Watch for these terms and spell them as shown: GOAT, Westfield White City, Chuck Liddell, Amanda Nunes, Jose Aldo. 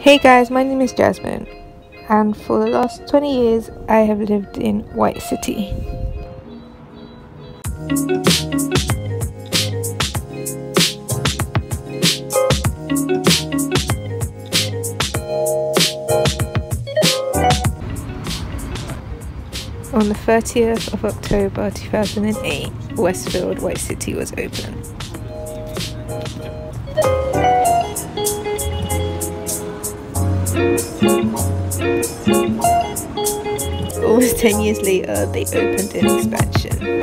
Hey guys, my name is Jasmine, and for the last 20 years I have lived in White City. On the 30th of October 2008, Westfield White City was opened. Almost 10 years later, they opened an expansion.